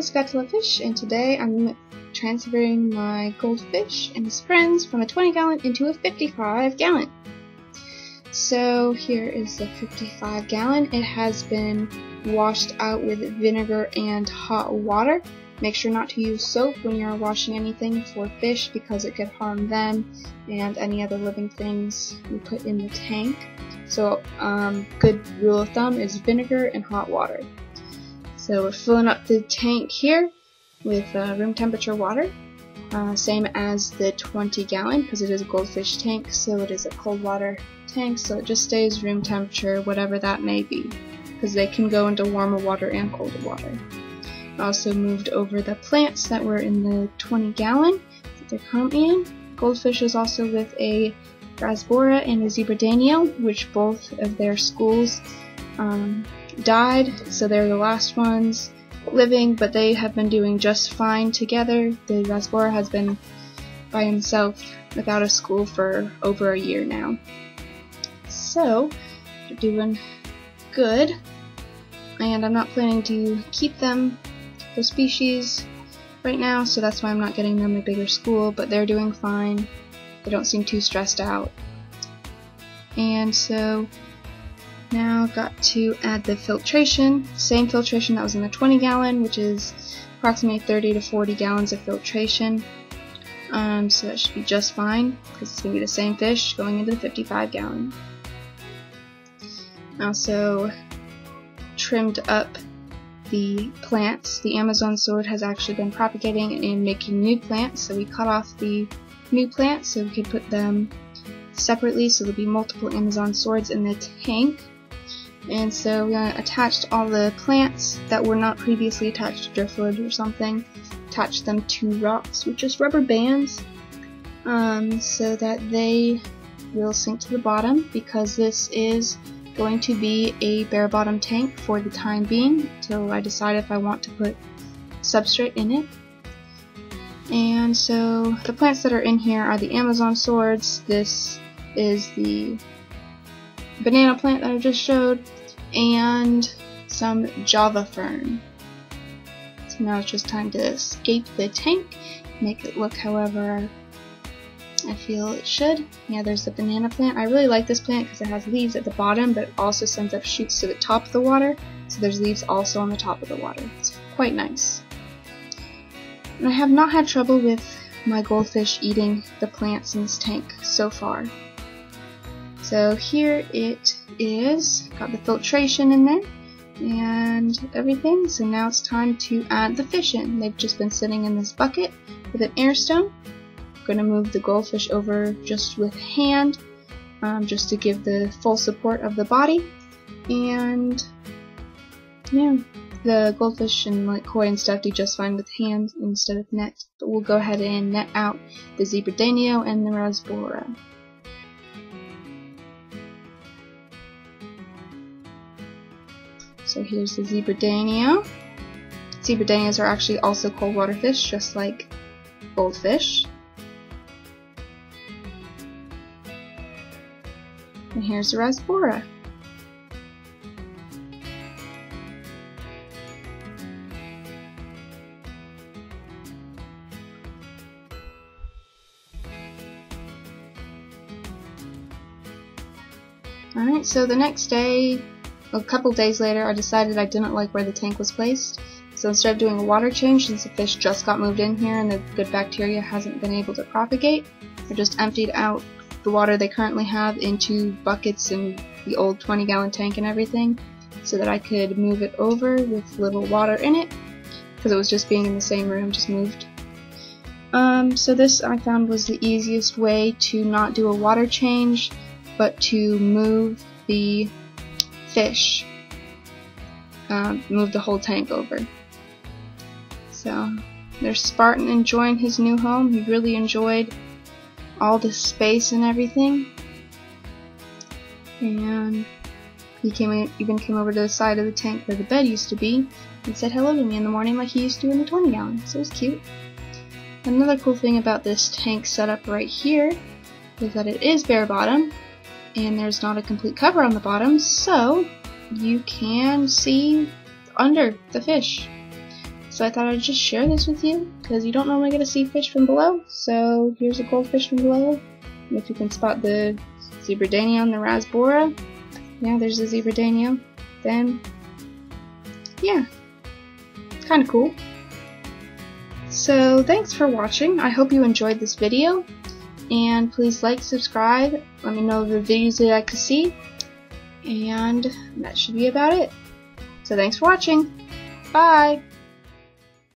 Hello, Spatula Fish, and today I'm transferring my goldfish and his friends from a 20-gallon into a 55-gallon. So here is the 55-gallon. It has been washed out with vinegar and hot water. Make sure not to use soap when you're washing anything for fish because it could harm them and any other living things you put in the tank. So good rule of thumb is vinegar and hot water. So we're filling up the tank here with room temperature water, same as the 20-gallon because it is a goldfish tank, so it is a cold water tank, so it just stays room temperature, whatever that may be, because they can go into warmer water and colder water. Also moved over the plants that were in the 20-gallon that they come in. Goldfish is also with a rasbora and a zebra danio, which both of their schools died, so they're the last ones living, but they have been doing just fine together. The rasbora has been by himself without a school for over a year now. So they're doing good, and I'm not planning to keep them, their species, right now, so that's why I'm not getting them a bigger school, but they're doing fine. They don't seem too stressed out. And so now got to add the filtration, same filtration that was in the 20-gallon, which is approximately 30 to 40 gallons of filtration. So that should be just fine because it's going to be the same fish going into the 55-gallon. Also trimmed up the plants. The Amazon sword has actually been propagating and making new plants, so we cut off the new plants so we could put them separately, so there'll be multiple Amazon swords in the tank. And so we attached all the plants that were not previously attached to driftwood or something, attached them to rocks with just rubber bands so that they will sink to the bottom, because this is going to be a bare bottom tank for the time being until I decide if I want to put substrate in it. And so the plants that are in here are the Amazon swords, this is the banana plant that I just showed, and some java fern. So now it's just time to scape the tank, make it look however I feel it should. Yeah, there's the banana plant. I really like this plant because it has leaves at the bottom, but it also sends up shoots to the top of the water, so there's leaves also on the top of the water. It's quite nice. And I have not had trouble with my goldfish eating the plants in this tank so far. So here it is, got the filtration in there and everything, so now it's time to add the fish in. They've just been sitting in this bucket with an air stone. I'm going to move the goldfish over just with hand, just to give the full support of the body, and yeah. The goldfish and like koi and stuff do just fine with hands instead of nets, but we'll go ahead and net out the zebra danio and the rasbora. So here's the zebra danio. Zebra danios are actually also cold water fish, just like goldfish. And here's the rasbora. Alright, so the next day, a couple days later, I decided I didn't like where the tank was placed. So instead of doing a water change, since the fish just got moved in here and the good bacteria hasn't been able to propagate, I just emptied out the water they currently have into buckets and the old 20-gallon tank and everything, so that I could move it over with little water in it, because it was just being in the same room, just moved. So this I found was the easiest way to not do a water change, but to move the fish, move the whole tank over. So there's Spartin enjoying his new home. He really enjoyed all the space and everything, and he even came over to the side of the tank where the bed used to be and said hello to me in the morning like he used to in the 20-gallon, so it was cute. Another cool thing about this tank setup right here is that it is bare bottom, and there's not a complete cover on the bottom, so you can see under the fish. It's So I thought I'd just share this with you, because you don't normally get to see fish from below. So here's a goldfish from below. And if you can spot the zebra danio and the rasbora, yeah, there's the zebra danio. Then, yeah, it's kind of cool. So thanks for watching. I hope you enjoyed this video. And please like, subscribe, let me know the videos you'd like to see. And that should be about it. So thanks for watching. Bye!